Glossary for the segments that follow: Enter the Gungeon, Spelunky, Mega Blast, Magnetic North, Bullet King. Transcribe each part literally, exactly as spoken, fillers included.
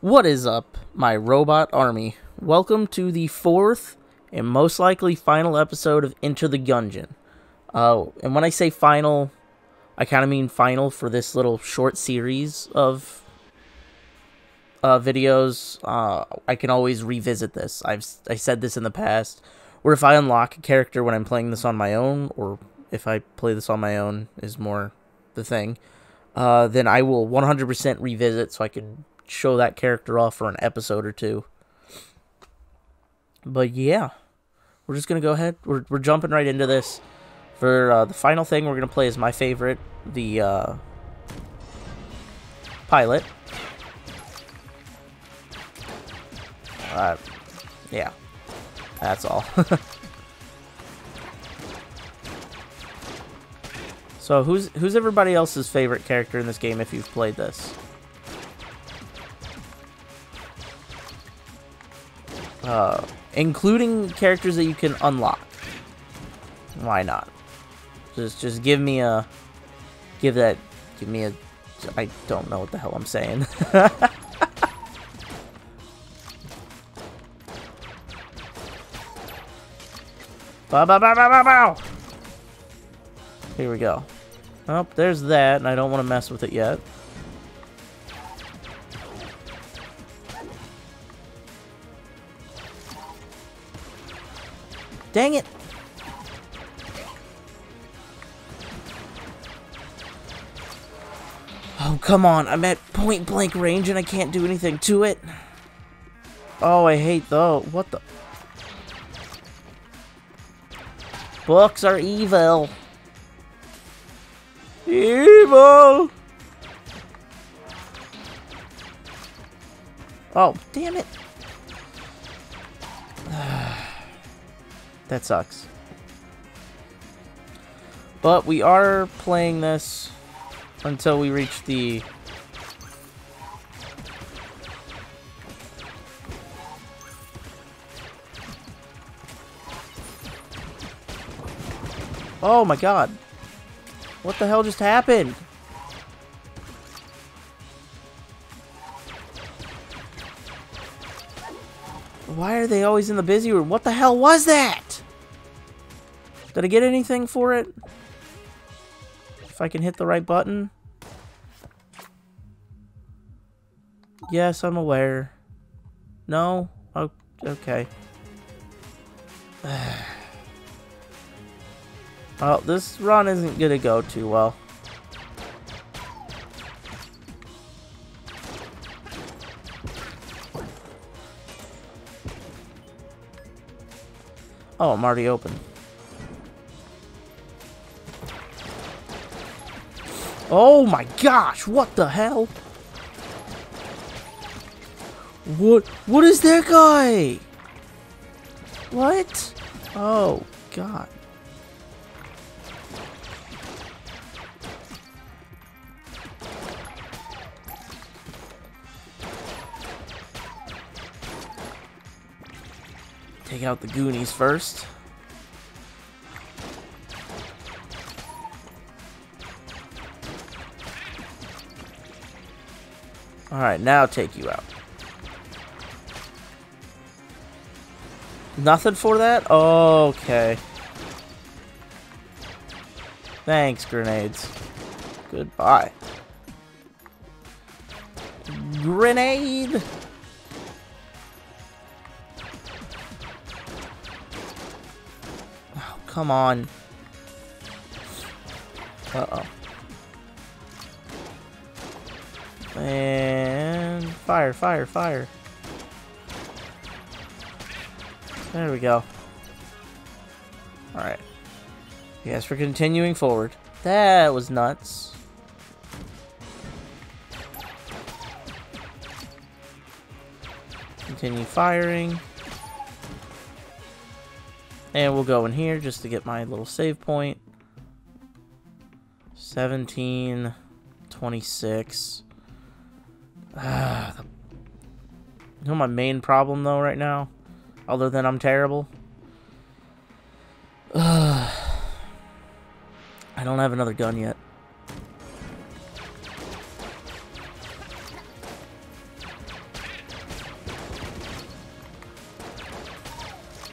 What is up, my robot army? Welcome to the fourth and most likely final episode of Enter the Gungeon. Oh, uh, and when I say final, I kind of mean final for this little short series of uh, videos. Uh, I can always revisit this. I've I said this in the past, where if I unlock a character when I'm playing this on my own, or if I play this on my own is more the thing, uh, then I will one hundred percent revisit so I can show that character off for an episode or two. But yeah, we're just gonna go ahead, we're, we're jumping right into this. For uh, the final thing we're gonna play is my favorite, the uh, pilot. Uh, yeah, that's all. So who's who's everybody else's favorite character in this game if you've played this? Uh, including characters that you can unlock. Why not? Just just give me a give that give me a I don't know what the hell I'm saying. Bow, bow, bow, bow, bow, bow. Here we go. Oh, there's that, and I don't want to mess with it yet. Dang it! Oh, come on. I'm at point blank range and I can't do anything to it. Oh, I hate though. What the? Books are evil. Evil! Oh, damn it. That sucks. But we are playing this until we reach the... Oh my god. What the hell just happened? Why are they always in the busy room? What the hell was that? Did I get anything for it? If I can hit the right button. Yes, I'm aware. No? Oh, okay. Well, this run isn't gonna go too well. Oh, I'm already open. Oh my gosh, what the hell? What, what is that guy? What? Oh, God. Take out the Goonies first. Alright, now take you out. Nothing for that? Okay. Thanks, grenades. Goodbye. Grenade! Come on. Uh-oh. And fire, fire, fire. There we go. Alright. Yes, we're continuing forward. That was nuts. Continue firing. And we'll go in here just to get my little save point. seventeen, twenty-six. Ah, the, you know my main problem though right now? Other than I'm terrible? Ah, I don't have another gun yet.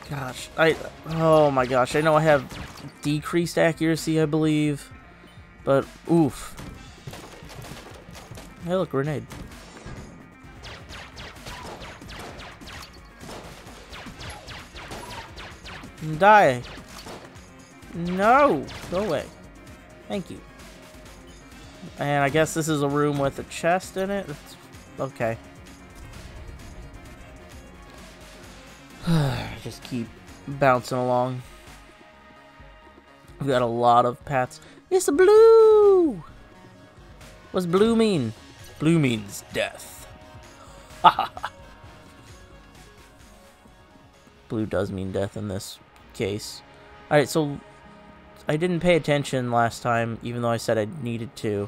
Gosh, I, oh my gosh, I know I have decreased accuracy, I believe, but oof. Hey look, grenade. Die. No, go away. Thank you. And I guess this is a room with a chest in it. It's, okay. Just keep bouncing along. We've got a lot of paths. It's blue! What's blue mean? Blue means death. Blue does mean death in this case. Alright, so I didn't pay attention last time, even though I said I needed to.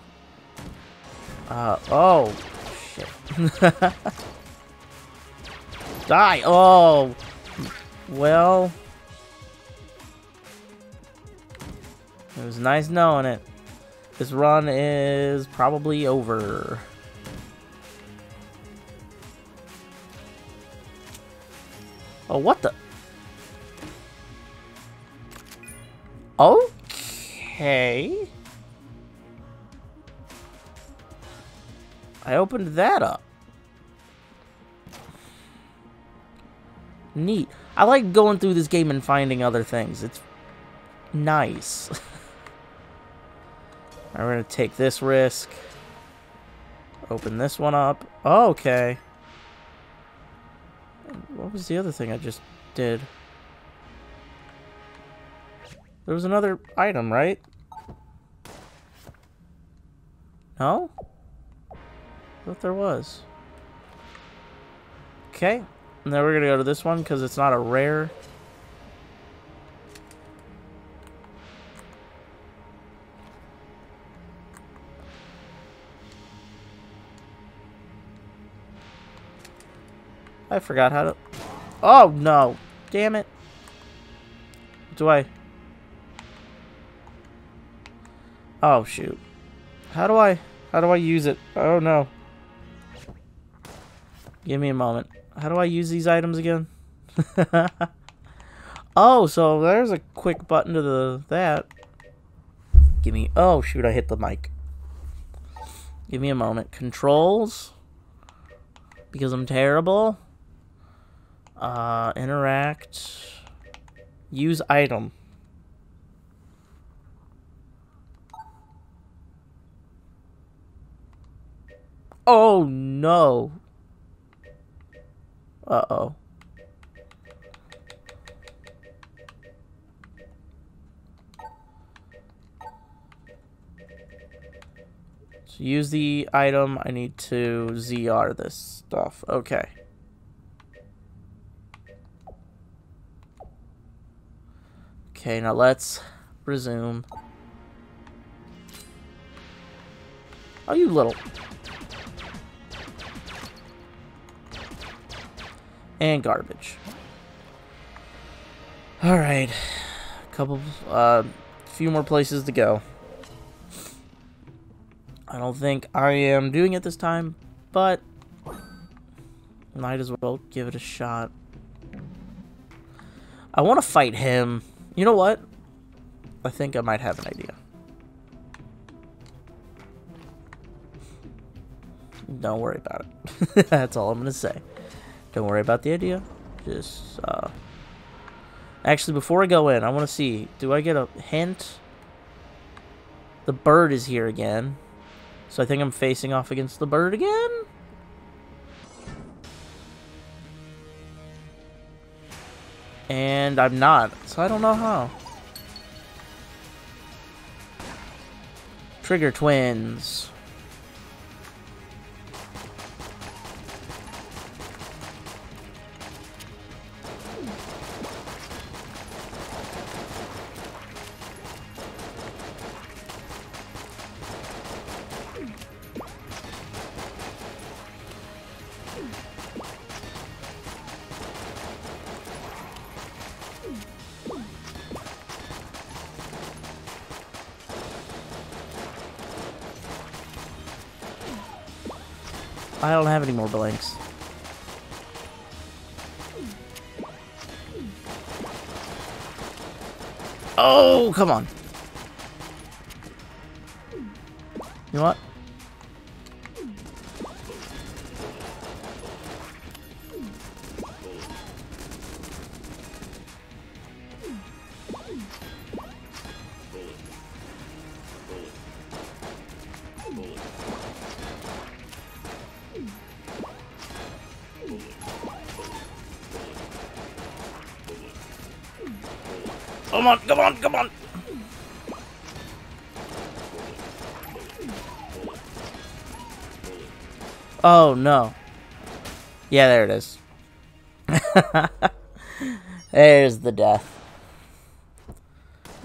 Uh, oh, shit. Die! Oh! Well, it was nice knowing it. This run is probably over. Oh, what the? Okay. I opened that up. Neat. I like going through this game and finding other things. It's nice. I'm gonna take this risk. Open this one up. Oh, okay. What was the other thing I just did? There was another item, right? No? I thought there was. Okay. And then we're gonna go to this one because it's not a rare. I forgot how to. Oh no! Damn it! What do I? Oh shoot! How do I? How do I use it? Oh no! Give me a moment. How do I use these items again? Oh, so there's a quick button to the that. Give me... Oh, shoot, I hit the mic. Give me a moment. Controls. Because I'm terrible. Uh, interact. Use item. Oh, no. Uh-oh. So use the item. I need to Z R this stuff. Okay. Okay, now let's resume. Oh, you little... And garbage. Alright. A couple, uh, few more places to go. I don't think I am doing it this time, but might as well give it a shot. I want to fight him. You know what? I think I might have an idea. Don't worry about it. That's all I'm going to say. Don't worry about the idea. Just, uh... Actually, before I go in, I want to see. Do I get a hint? The bird is here again. So I think I'm facing off against the bird again? And I'm not. So I don't know how. Trigger twins. I don't have any more blanks. Oh, come on. You know what? Come on, come on, come on! Oh, no. Yeah, there it is. There's the death.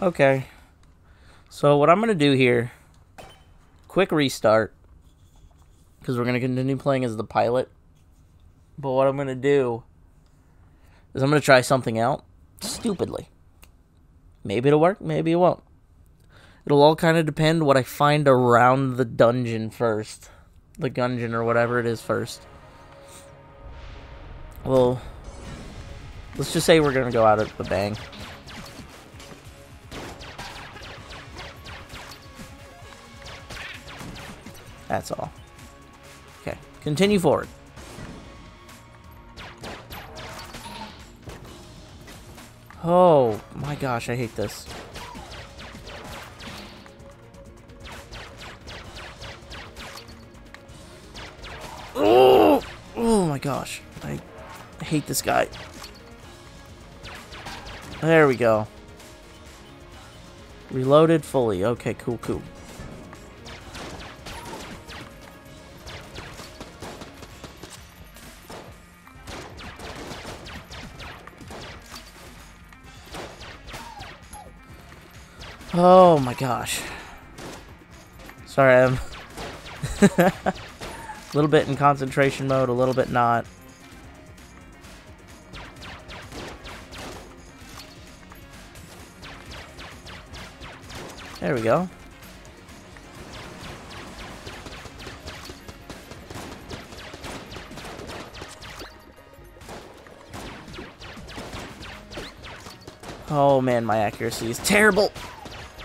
Okay. So what I'm going to do here, quick restart, because we're going to continue playing as the pilot. But what I'm going to do is I'm going to try something out stupidly. Maybe it'll work, maybe it won't. It'll all kind of depend what I find around the dungeon first. The gungeon or whatever it is first. Well, let's just say we're going to go out at the bang. That's all. Okay, continue forward. Oh, my gosh, I hate this. Oh, oh my gosh, I hate this guy. There we go. Reloaded fully. Okay, cool, cool. Oh my gosh. Sorry, I'm a little bit in concentration mode, a little bit not. There we go. Oh man, my accuracy is terrible.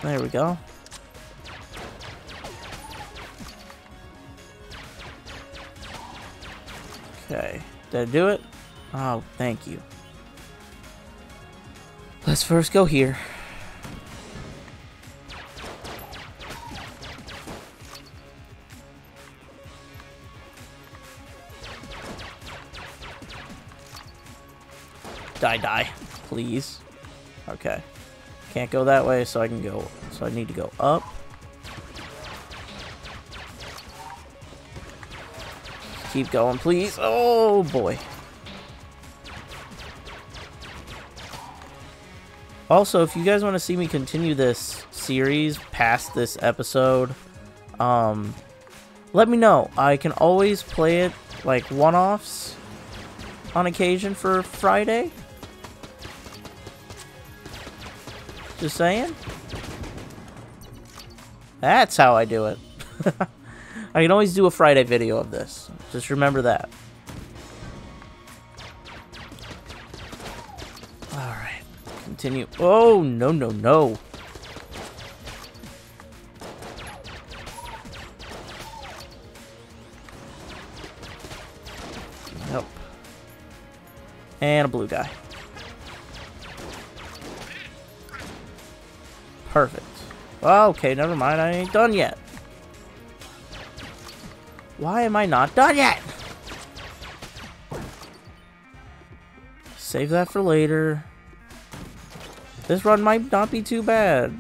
There we go. Okay. Did I do it? Oh, thank you. Let's first go here. Die, die, please. Okay. Can't go that way, so I can go. So I need to go up. Keep going, please. Oh boy. Also, if you guys want to see me continue this series past this episode, um, let me know. I can always play it like one-offs on occasion for Friday. Just saying. That's how I do it. I can always do a Friday video of this. Just remember that. Alright. Continue. Oh, no, no, no. Nope. And a blue guy. Perfect. Well, okay, never mind. I ain't done yet. Why am I not done yet? Save that for later. This run might not be too bad.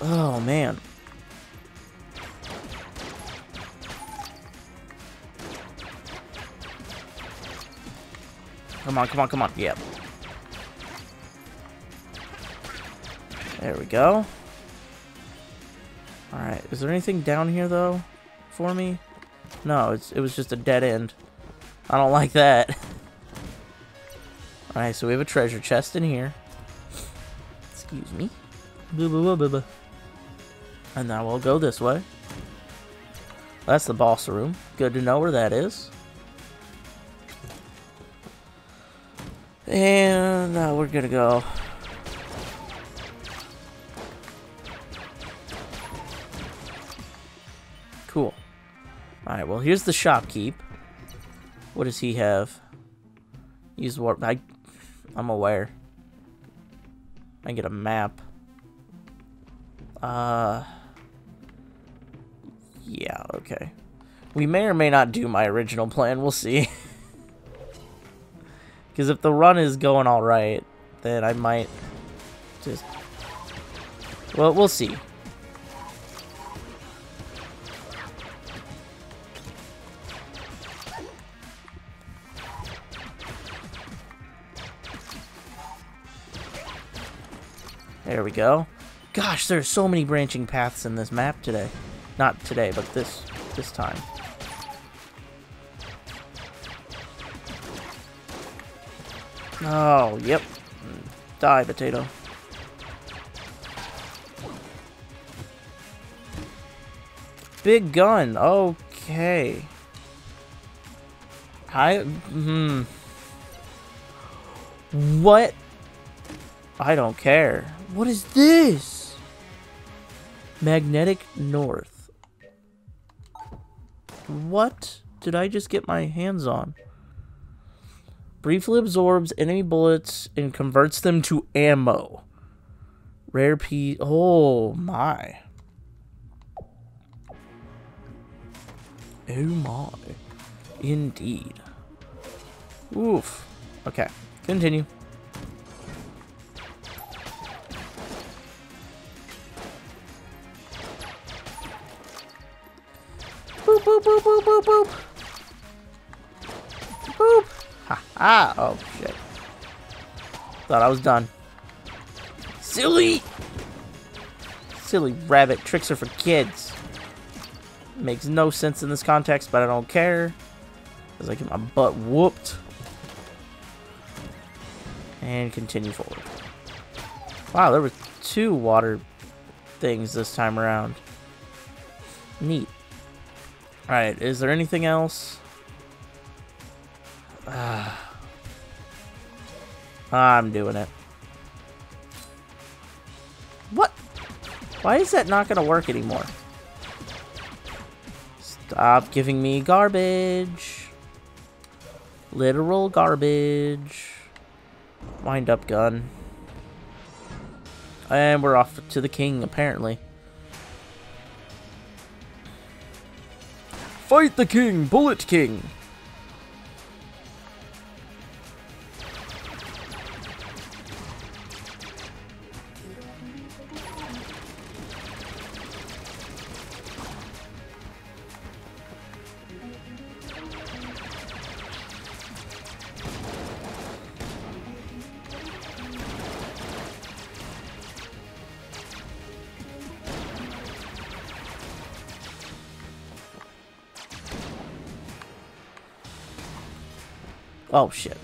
Oh, man. Come on, come on, come on. Yep. There we go. Alright, is there anything down here, though, for me? No, it's, it was just a dead end. I don't like that. Alright, so we have a treasure chest in here. Excuse me. Boo-boo-boo-boo-boo. And now we'll go this way. That's the boss room. Good to know where that is. And uh, we're gonna go. Cool. Alright, well, here's the shopkeep. What does he have? Use warp. I, I'm aware. I get a map. Uh. Yeah, okay. We may or may not do my original plan. We'll see. Because if the run is going alright, then I might just... Well, we'll see. There we go. Gosh, there's so many branching paths in this map today. Not today, but this this time. Oh, yep. Die, potato. Big gun. Okay. I... Hmm. What? I don't care. What is this? Magnetic North. What did I just get my hands on? Briefly absorbs enemy bullets and converts them to ammo. Rare piece. Oh my. Oh my. Indeed. Oof. Okay. Continue. Boop, boop, boop, boop, boop. Boop. Ha ha. Oh, shit. Thought I was done. Silly. Silly rabbit. Tricks are for kids. Makes no sense in this context, but I don't care. Because I get my butt whooped. And continue forward. Wow, there were two water things this time around. Neat. Alright, is there anything else? Uh, I'm doing it. What? Why is that not going to work anymore? Stop giving me garbage. Literal garbage. Wind up gun. And we're off to the king, apparently. Fight the king, Bullet King! Oh, shit.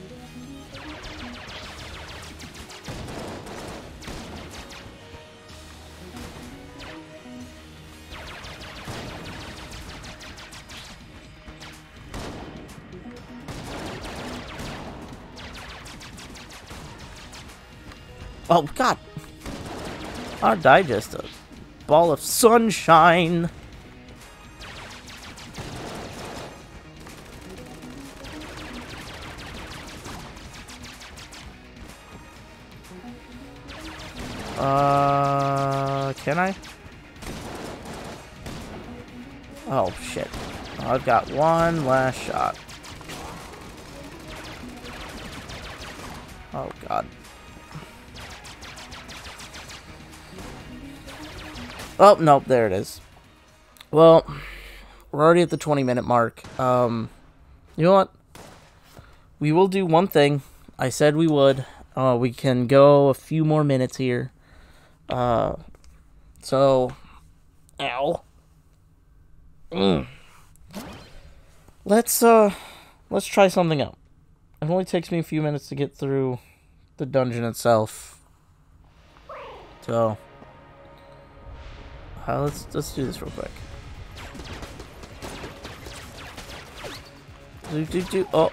Oh, God. I'll digest a ball of sunshine. Uh, can I? Oh, shit. I've got one last shot. Oh, God. Oh, nope, there it is. Well, we're already at the twenty minute mark. Um, you know what? We will do one thing. I said we would. Uh, we can go a few more minutes here. Uh, so, ow. Mm. Let's, uh, let's try something out. It only takes me a few minutes to get through the dungeon itself. So, Uh, let's let's do this real quick. Do do do. Oh,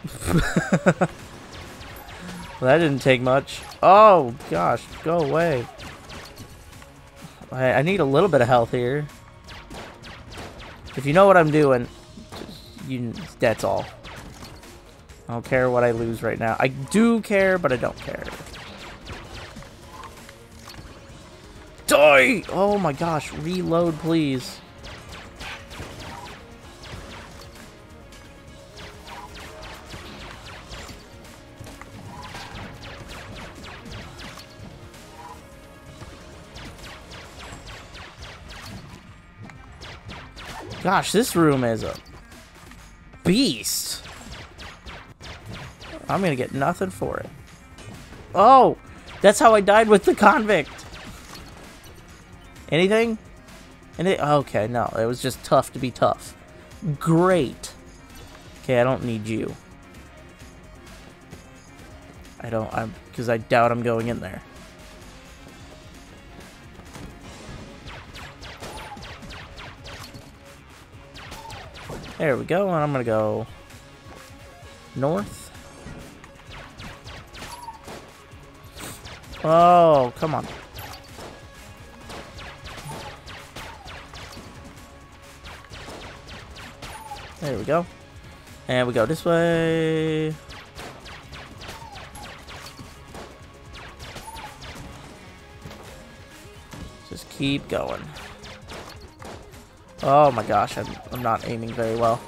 well, that didn't take much. Oh gosh, go away. I I need a little bit of health here. If you know what I'm doing, you that's all. I don't care what I lose right now. I do care, but I don't care. Die! Oh my gosh, reload please. Gosh, this room is a beast. I'm gonna get nothing for it. Oh, that's how I died with the convict. Anything? Anything? Okay, no, it was just tough to be tough. Great. Okay, I don't need you. I don't, I'm, because I doubt I'm going in there. There we go, and I'm gonna go north. Oh, come on. There we go. And we go this way. Just keep going. Oh my gosh, I'm, I'm not aiming very well.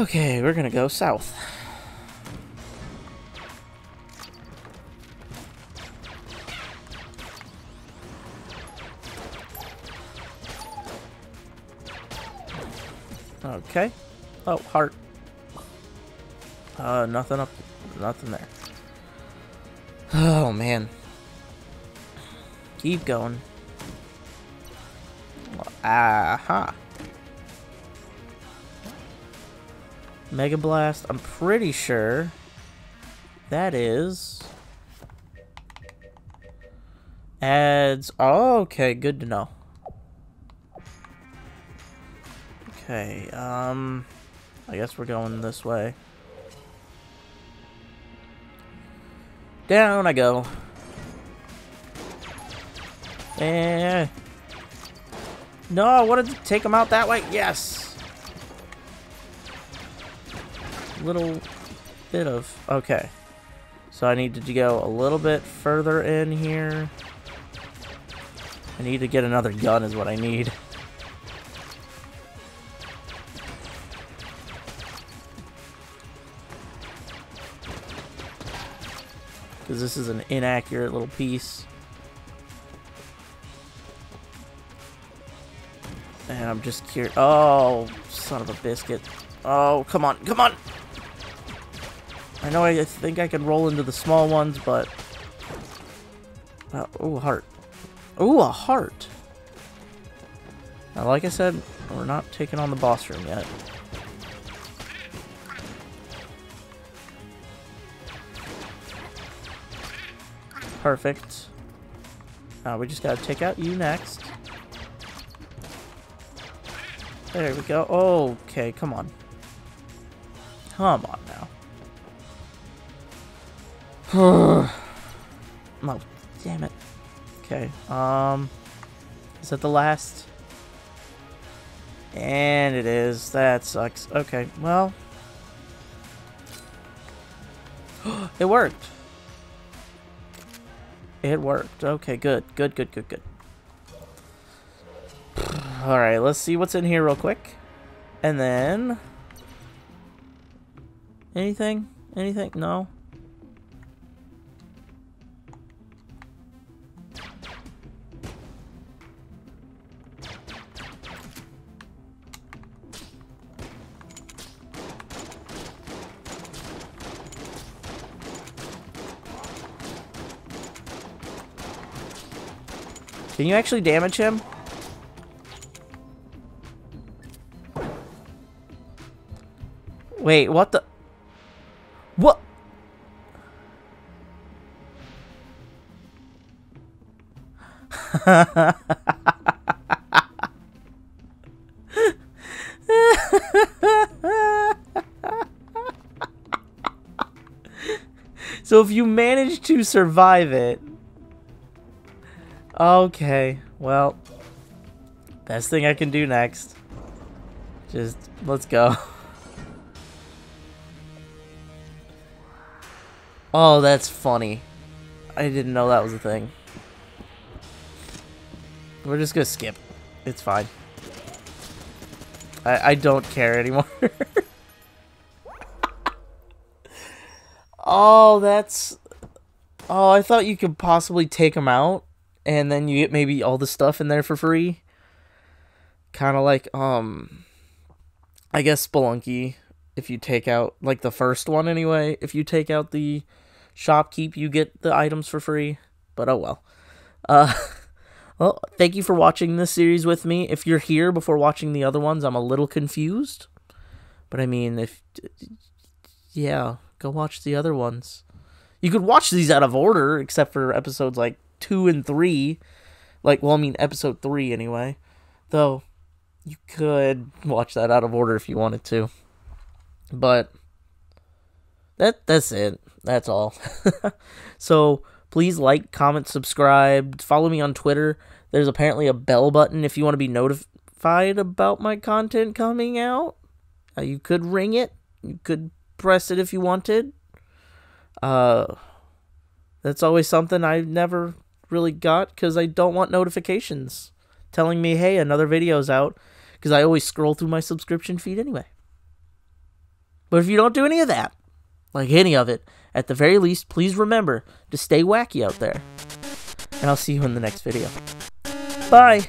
Okay, we're gonna go south. Okay. Oh, heart. Uh, nothing up, nothing there. Oh man. Keep going. Aha. Mega Blast, I'm pretty sure that is adds. Oh, okay, good to know. Okay, um I guess we're going this way. Down I go. Eh. No, I wanted to take him out that way. Yes. Little bit of okay, so I need to go a little bit further in here. I need to get another gun is what I need. Because this is an inaccurate little piece. And I'm just curious. Oh, son of a biscuit. Oh, come on, come on! I know I think I can roll into the small ones, but... Uh, ooh, a heart. Ooh, a heart! Now, like I said, we're not taking on the boss room yet. Perfect. Now, we just gotta take out you next. There we go. Okay, come on. Come on now. Oh, damn it. Okay, um, is that the last? And it is. That sucks. Okay, well. It worked. It worked. Okay, good. Good, good, good, good. Alright, let's see what's in here real quick. And then... Anything? Anything? No? Can you actually damage him? Wait, what the? What? So if you manage to survive it, okay, well, best thing I can do next, just let's go. Oh, that's funny. I didn't know that was a thing. We're just gonna skip. It's fine. I, I don't care anymore. Oh, that's... Oh, I thought you could possibly take them out, and then you get maybe all the stuff in there for free. Kind of like, um... I guess Spelunky, if you take out... Like, the first one, anyway. If you take out the shopkeep, you get the items for free. But, oh well. Uh... Well, thank you for watching this series with me. If you're here before watching the other ones, I'm a little confused. But I mean, if... Yeah, go watch the other ones. You could watch these out of order, except for episodes like two and three. Like, well, I mean, episode three anyway. Though, you could watch that out of order if you wanted to. But, that that's it. That's all. So... Please like, comment, subscribe, follow me on Twitter. There's apparently a bell button if you want to be notified about my content coming out. Uh, you could ring it. You could press it if you wanted. Uh, that's always something I've never really got because I don't want notifications telling me, hey, another video's out, because I always scroll through my subscription feed anyway. But if you don't do any of that, like any of it, at the very least, please remember to stay wacky out there. And I'll see you in the next video. Bye!